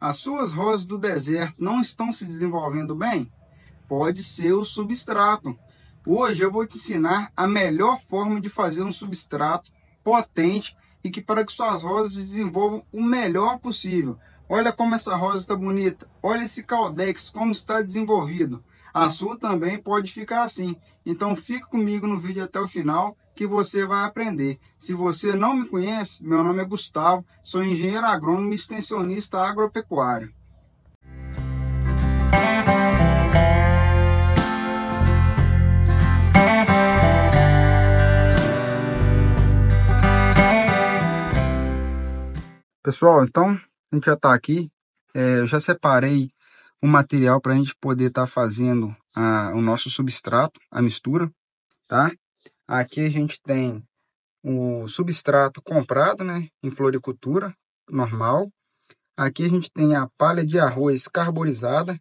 as suas rosas do deserto não estão se desenvolvendo bem? Pode ser o substrato. Hoje eu vou te ensinar a melhor forma de fazer um substrato potente e que para que suas rosas se desenvolvam o melhor possível. Olha como essa rosa está bonita, olha esse caudex como está desenvolvido. A sua também pode ficar assim. Então fica comigo no vídeo até o final que você vai aprender. Se você não me conhece, meu nome é Gustavo, sou engenheiro agrônomo e extensionista agropecuário. Pessoal, então a gente já está aqui, eu já separei o material para a gente poder estar fazendo o nosso substrato, a mistura, tá? Aqui a gente tem o substrato comprado, né, em floricultura, normal. Aqui a gente tem a palha de arroz carborizada,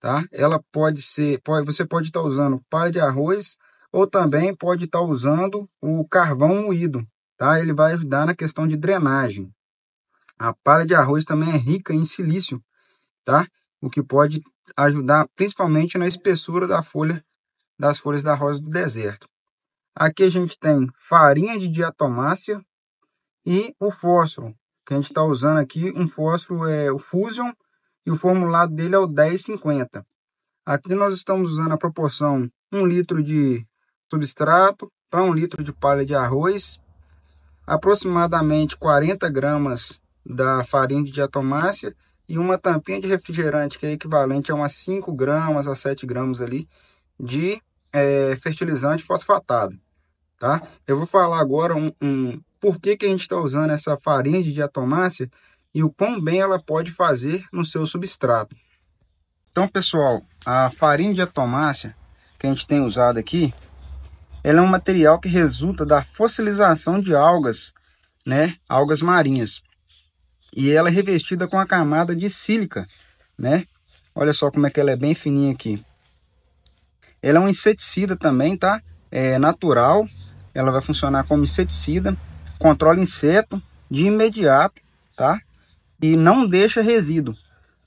tá? Ela pode ser, você pode estar usando palha de arroz ou também pode estar usando o carvão moído, tá? Ele vai ajudar na questão de drenagem. A palha de arroz também é rica em silício, tá? O que pode ajudar principalmente na espessura da folha, das folhas da rosa do deserto. Aqui a gente tem farinha de diatomácea e o fósforo, que a gente está usando aqui. Um fósforo é o Fusion e o formulado dele é o 10,50. Aqui nós estamos usando a proporção 1 litro de substrato para 1 litro de palha de arroz, aproximadamente 40 gramas da farinha de diatomácea e uma tampinha de refrigerante, que é equivalente a umas 5 gramas a 7 gramas ali de fertilizante fosfatado, tá? Eu vou falar agora por que que a gente está usando essa farinha de diatomácea e o quão bem ela pode fazer no seu substrato. Então, pessoal, a farinha de diatomácea que a gente tem usado aqui, ela é um material que resulta da fossilização de algas, né? Algas marinhas. E ela é revestida com a camada de sílica, né? Olha só como é que ela é bem fininha aqui. Ela é um inseticida também, tá? É natural, ela vai funcionar como inseticida, controla inseto de imediato, tá? E não deixa resíduo,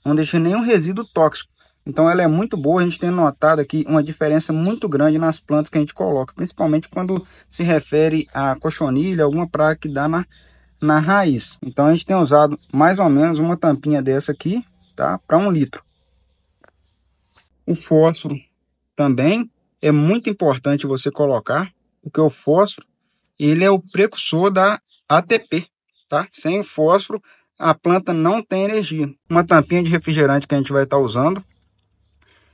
não deixa nenhum resíduo tóxico. Então ela é muito boa, a gente tem notado aqui uma diferença muito grande nas plantas que a gente coloca, principalmente quando se refere a cochonilha, alguma praga que dá na raiz. Então a gente tem usado mais ou menos uma tampinha dessa aqui, tá, para 1 litro. O fósforo também é muito importante você colocar, porque o fósforo ele é o precursor da ATP, tá? Sem o fósforo a planta não tem energia. Uma tampinha de refrigerante que a gente vai estar usando.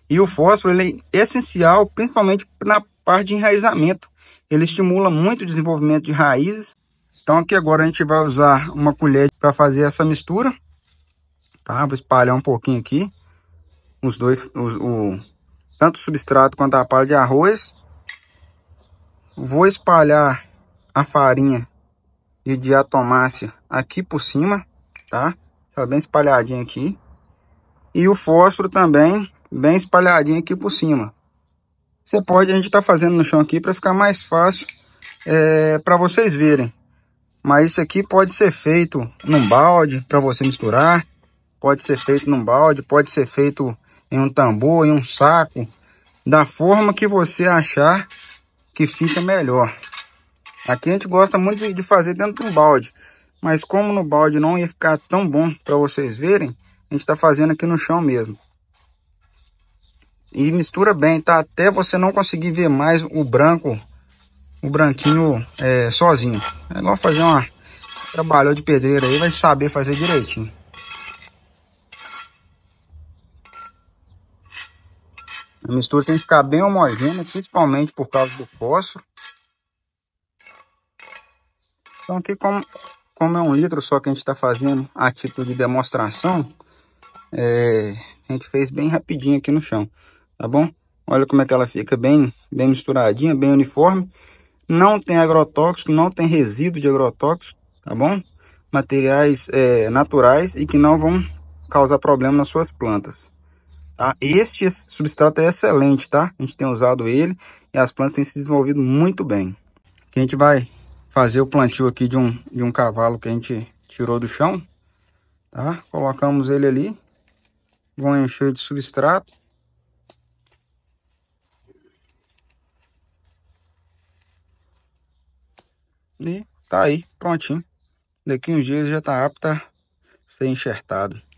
E o fósforo ele é essencial principalmente na parte de enraizamento, ele estimula muito o desenvolvimento de raízes. Então aqui agora a gente vai usar uma colher para fazer essa mistura, tá? Vou espalhar um pouquinho aqui, os dois, tanto o substrato quanto a palha de arroz. Vou espalhar a farinha de diatomácea aqui por cima, tá? Tá bem espalhadinho aqui. E o fósforo também bem espalhadinho aqui por cima. Você pode, a gente tá fazendo no chão aqui para ficar mais fácil para vocês verem. Mas isso aqui pode ser feito num balde para você misturar, pode ser feito num balde, pode ser feito em um tambor, em um saco, da forma que você achar que fica melhor. Aqui a gente gosta muito de fazer dentro de um balde, mas como no balde não ia ficar tão bom para vocês verem, a gente está fazendo aqui no chão mesmo. E mistura bem, tá? Até você não conseguir ver mais o branco, o branquinho sozinho. É igual fazer uma trabalhou de pedreiro aí, vai saber fazer direitinho. A mistura tem que ficar bem homogênea, principalmente por causa do fósforo. Então aqui como é 1 litro só que a gente está fazendo a título de demonstração, a gente fez bem rapidinho aqui no chão, tá bom? Olha como é que ela fica bem misturadinha, bem uniforme. Não tem agrotóxico, não tem resíduo de agrotóxico, tá bom? Materiais naturais e que não vão causar problema nas suas plantas, tá? Este substrato é excelente, tá? A gente tem usado ele e as plantas têm se desenvolvido muito bem. Aqui a gente vai fazer o plantio aqui de um cavalo que a gente tirou do chão. tá? Colocamos ele ali, vão encher de substrato. E tá aí, prontinho. Daqui uns dias já tá apto a ser enxertado.